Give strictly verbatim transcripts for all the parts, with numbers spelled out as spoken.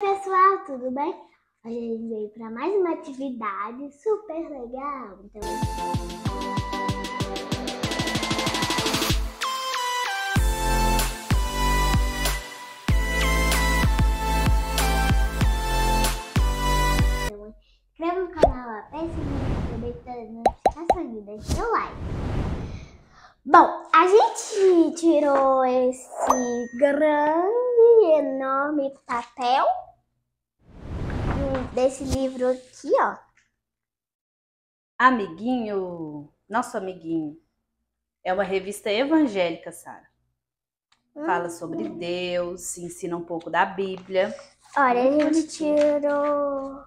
Pessoal, tudo bem? Hoje a gente veio para mais uma atividade super legal. Então... então inscreva no canal, aperte o vídeo, aproveita as notificações e deixa seu like. Bom, a gente tirou esse grande, enorme papel desse livro aqui, ó. Amiguinho, nosso amiguinho, é uma revista evangélica, Sara. Hum, Fala sobre hum. Deus, ensina um pouco da Bíblia. Olha, a gente tirou...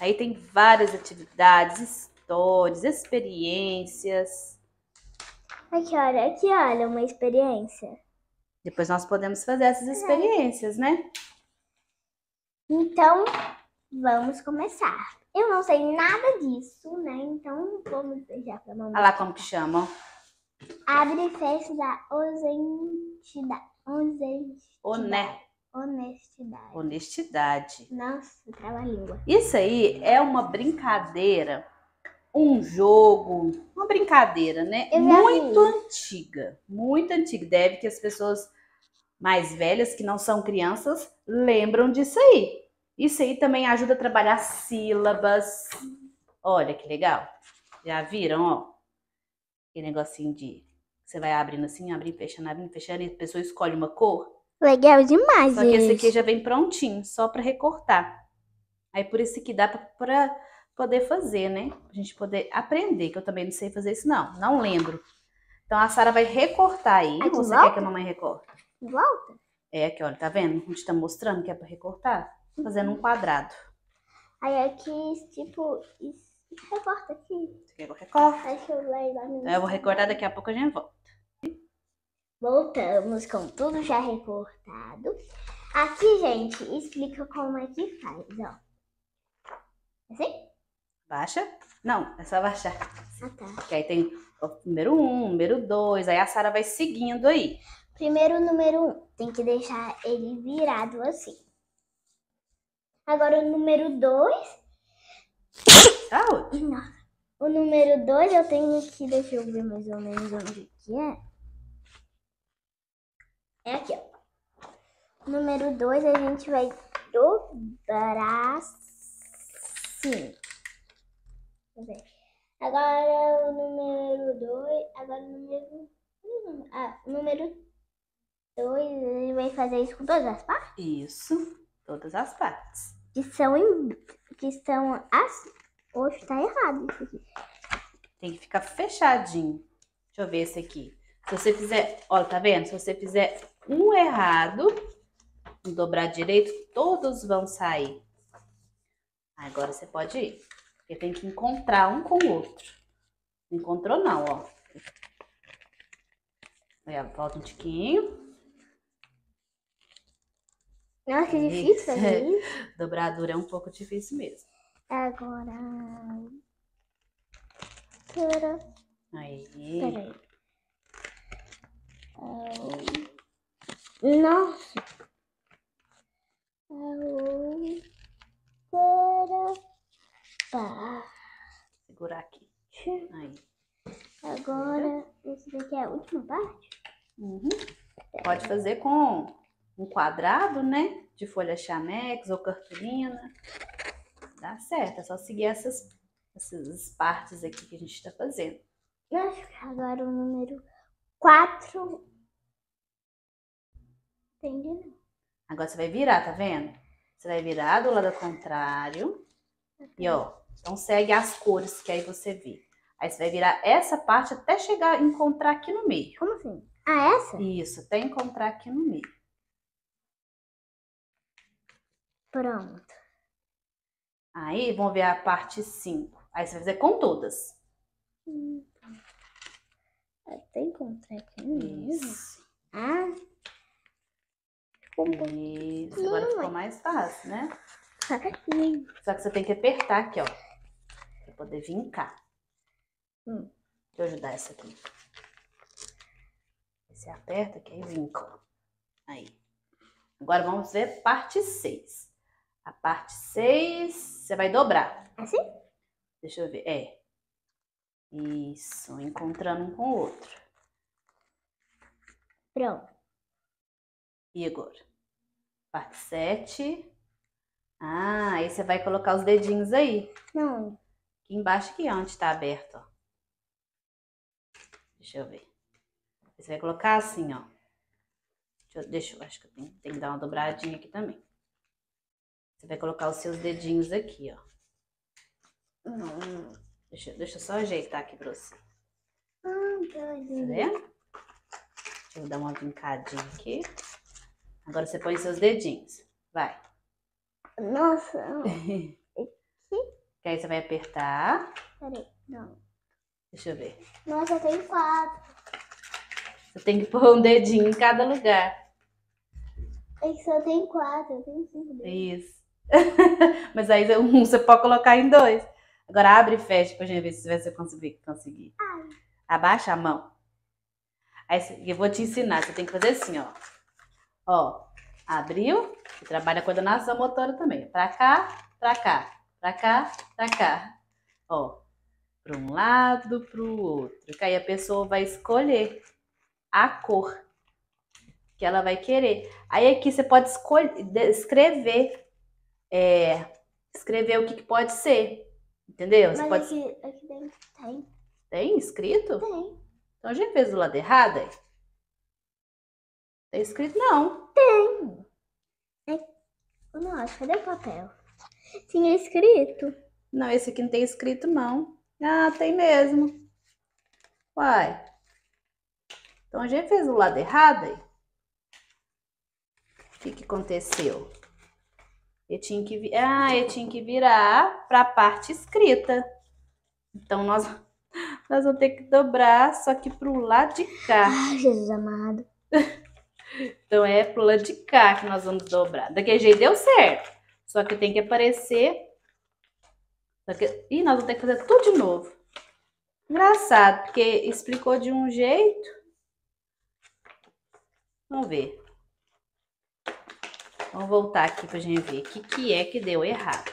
Aí tem várias atividades, histórias, experiências. Aqui, olha, aqui, olha, uma experiência. Depois nós podemos fazer essas experiências, né? Então, vamos começar. Eu não sei nada disso, né? Então, vamos deixar pra mamãe. Olha lá como que chama. Abre e fecha da honestidade. Honestidade. Honestidade. Honestidade. Nossa, trava a língua. Isso aí é uma brincadeira, um jogo, uma brincadeira, né? Muito antiga. Muito antiga. Deve que as pessoas... mais velhas, que não são crianças, lembram disso aí. Isso aí também ajuda a trabalhar sílabas. Olha que legal. Já viram, ó? Que negocinho de... você vai abrindo assim, abrindo, fechando, abrindo, fechando, e a pessoa escolhe uma cor. Legal demais, Só gente. que esse aqui já vem prontinho, só pra recortar. Aí por isso que dá pra, pra poder fazer, né? Pra gente poder aprender, que eu também não sei fazer isso, não. Não lembro. Então a Sara vai recortar aí. Ou você quer que a mamãe recorte? Volta? É, aqui, olha, tá vendo? A gente tá mostrando que é pra recortar. Uhum. Fazendo um quadrado. Aí aqui, tipo, isso. Recorta aqui. Você quer que eu recorte? Deixa eu lá e lá no... eu vou recortar, daqui a pouco a gente volta. Voltamos com tudo já recortado. Aqui, gente, explica como é que faz, ó. Assim? Baixa? Não, é só baixar. Ah, tá. Porque aí tem o número um, número dois, aí a Sara vai seguindo aí. Primeiro, o número um, tem que deixar ele virado assim. Agora, o número dois... Saúde! Não. O número dois eu tenho que... deixa eu ver mais ou menos onde que é. É aqui, ó. O número dois a gente vai dobrar assim. Agora, o número dois... Agora, o número... Ah, o número... dois, ele vai fazer isso com todas as partes? Isso, todas as partes. Que são, em, que são as... Oxe, tá errado isso aqui. Tem que ficar fechadinho. Deixa eu ver esse aqui. Se você fizer... olha, tá vendo? Se você fizer um errado, um dobrar direito, todos vão sair. Agora você pode ir. Porque tem que encontrar um com o outro. Não encontrou não, ó. Aí, ó, volta um tiquinho. Nossa, que difícil fazer isso. Dobradura é um pouco difícil mesmo. Agora... aí. Peraí. Um... Nossa. Um... Para... segurar aqui. Aí. Agora, esse daqui é a última parte? Uhum. Pode fazer com... um quadrado, né? De folha chamex ou cartolina. Dá certo, é só seguir essas, essas partes aqui que a gente tá fazendo. Agora o número quatro. Entendi. Agora você vai virar, tá vendo? Você vai virar do lado contrário. E ó, então segue as cores que aí você vê. Aí você vai virar essa parte até chegar a encontrar aqui no meio. Como assim? Ah, essa? Isso, até encontrar aqui no meio. Pronto. Aí, vamos ver a parte cinco. Aí você vai fazer com todas. Hum. Até encontrar aqui mesmo. Isso. Ah. Isso. Hum, agora ficou mais fácil, né? Hum. Só que você tem que apertar aqui, ó. Pra poder vincar. Hum. Deixa eu ajudar essa aqui. Você aperta que aí vinca. Aí. Agora vamos ver parte seis. A parte seis, você vai dobrar. Assim? Deixa eu ver. É. Isso, encontrando um com o outro. Pronto. E agora? Parte sete. Ah, aí você vai colocar os dedinhos aí. Não. Aqui embaixo, aqui onde tá aberto, ó. Deixa eu ver. Você vai colocar assim, ó. Deixa eu, deixa eu acho que eu tenho, tenho que dar uma dobradinha aqui também. Você vai colocar os seus dedinhos aqui, ó. Hum. Deixa, deixa eu só ajeitar aqui pra você. Hum, tá vendo? Deixa eu dar uma vincadinha aqui. Agora você põe seus dedinhos. Vai. Nossa. Aqui. Que aí você vai apertar. Peraí, não. Deixa eu ver. Nossa, eu tenho quatro. Você tem que pôr um dedinho em cada lugar. É que só tem quatro, eu tenho cinco dedos. Isso. Mas aí um você pode colocar em dois. Agora abre e fecha pra gente ver se você conseguir. conseguir. Abaixa a mão. Aí eu vou te ensinar. Você tem que fazer assim, ó. Ó, abriu. Você trabalha a coordenação motora também. Pra cá, pra cá, pra cá, pra cá. Ó, pra um lado, pro outro. Que aí a pessoa vai escolher a cor que ela vai querer. Aí aqui você pode escolher, escrever. É, escrever o que, que pode ser. Entendeu? Mas você pode... aqui, aqui dentro tem. Tem escrito? Tem. Então já fez do lado errado aí? Tem escrito? Não. Tem. É... Nossa, cadê o papel? Tinha escrito. Não, esse aqui não tem escrito, não. Ah, tem mesmo. Uai. Então já fez do lado errado aí? O que que aconteceu? Eu tinha que, vi... ah, eu tinha que virar para a parte escrita. Então, nós... nós vamos ter que dobrar, só que pro lado de cá. Ai, Jesus amado. Então, é pro lado de cá que nós vamos dobrar. Daquele jeito deu certo. Só que tem que aparecer... Só que... Ih, nós vamos ter que fazer tudo de novo. Engraçado, porque explicou de um jeito. Vamos ver. Vamos voltar aqui pra gente ver o que, que é que deu errado.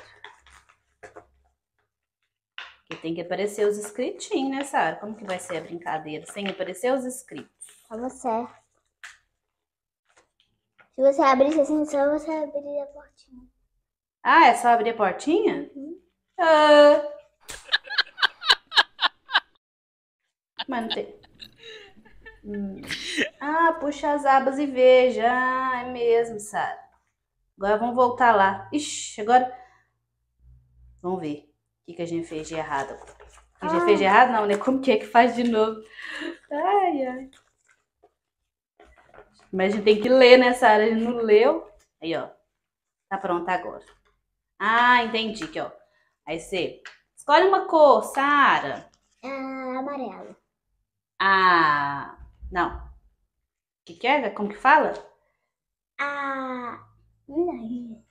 Porque tem que aparecer os escritinhos, né, Sara? Como que vai ser a brincadeira sem aparecer os escritos? Só você. Se você abrir assim, só você abrir a portinha. Ah, é só abrir a portinha? Uhum. Ah. Mas não tem... Hum. Ah, puxa as abas e veja. Ah, é mesmo, Sara. Agora vamos voltar lá. Ixi, agora... Vamos ver o que, que a gente fez de errado. O que a gente fez de errado não, né? Como que é que faz de novo? Ai, ai. Mas a gente tem que ler, né, Sara? A gente não leu. Aí, ó. Tá pronta agora. Ah, entendi. Aqui, ó. Aí você... Escolhe uma cor, Sara. Ah, amarelo. Ah, não. O que que é? Como que fala? Ah... Não.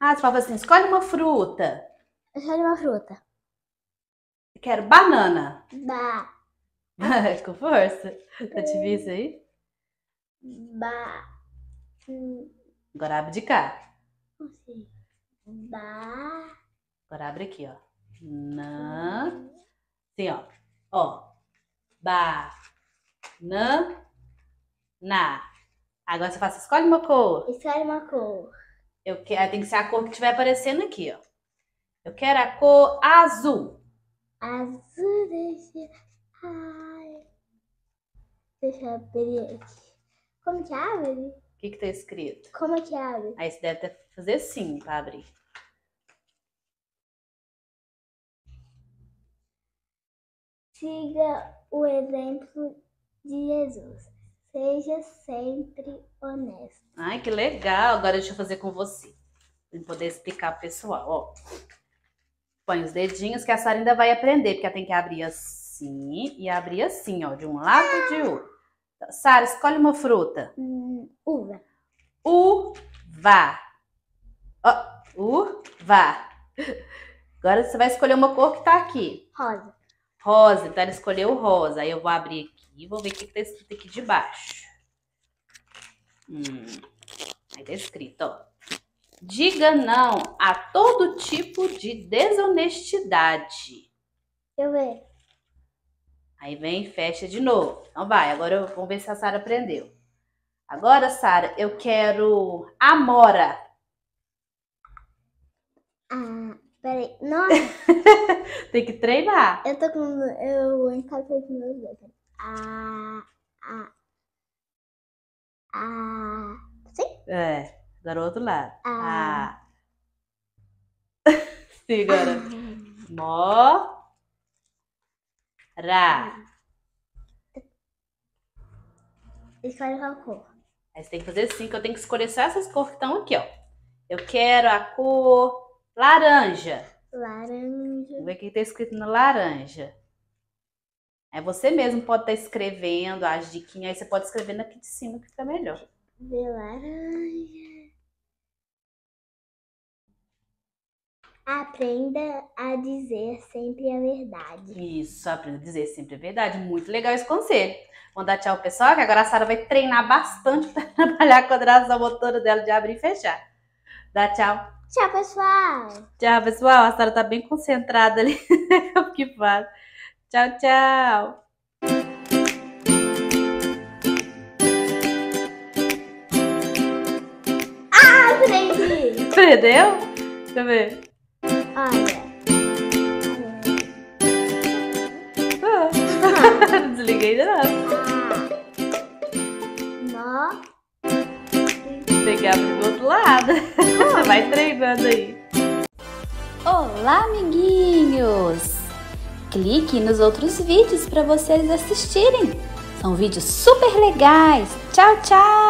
Ah, você fala assim, escolhe uma fruta. Escolhe uma fruta. Eu quero banana. Ba. Com força. Tá difícil aí? Ba. Agora abre de cá. Ba. Agora abre aqui, ó. Na. Assim, ó. Ó. Ba. Na. Na. Agora você faz, escolhe uma cor. Escolhe uma cor. Eu quero, tem que ser a cor que estiver aparecendo aqui, ó. Eu quero a cor azul. Azul, deixa... Ai. Deixa eu abrir aqui. Como que abre? O que que tá escrito? Como que abre? Aí você deve fazer assim pra abrir. Siga o exemplo de Jesus. Seja sempre honesto. Ai, que legal. Agora deixa eu fazer com você. Pra poder explicar pro pessoal, ó. Põe os dedinhos que a Sara ainda vai aprender. Porque ela tem que abrir assim e abrir assim, ó. De um lado e de outro. Sara, escolhe uma fruta. Hum, uva. Uva. Ó, uva. Agora você vai escolher uma cor que tá aqui. Rosa. Rosa. Então ela escolheu rosa. Aí eu vou abrir aqui. E vou ver o que está escrito aqui de baixo. Hum, aí tá escrito, ó. Diga não a todo tipo de desonestidade. Eu vejo. Aí vem e fecha de novo. Então vai, agora eu vou ver se a Sara aprendeu. Agora, Sara, eu quero amora. Ah, peraí. Nossa. Tem que treinar. Eu tô com... Eu encapei com meus dedos. Ah, ah. Ah. Sim? É. Agora o outro lado. Ah. ah. Sim, agora. Ah. Mó. Ra. Escolhe qual cor. Aí você tem que fazer assim, que eu tenho que escolher só essas cores que estão aqui, ó. Eu quero a cor laranja. Laranja. Vamos ver o que tá escrito no laranja. Aí você mesmo pode estar escrevendo as diquinhas. Aí você pode escrever aqui de cima que fica melhor. De laranja. Aprenda a dizer sempre a verdade. Isso, aprenda a dizer sempre a verdade. Muito legal esse conselho. Vou dar tchau, pessoal, que agora a Sara vai treinar bastante para trabalhar com a coordenação motora dela de abrir e fechar. Dá tchau. Tchau, pessoal. Tchau, pessoal. A Sara tá bem concentrada ali. É o que faz. Tchau, tchau. Aprendeu? Deixa eu ver. Olha. Não desliguei ainda não. Tem que abrir do outro lado. Vai treinando aí. Olá, amiguinhos! Clique nos outros vídeos para vocês assistirem. São vídeos super legais. Tchau, tchau!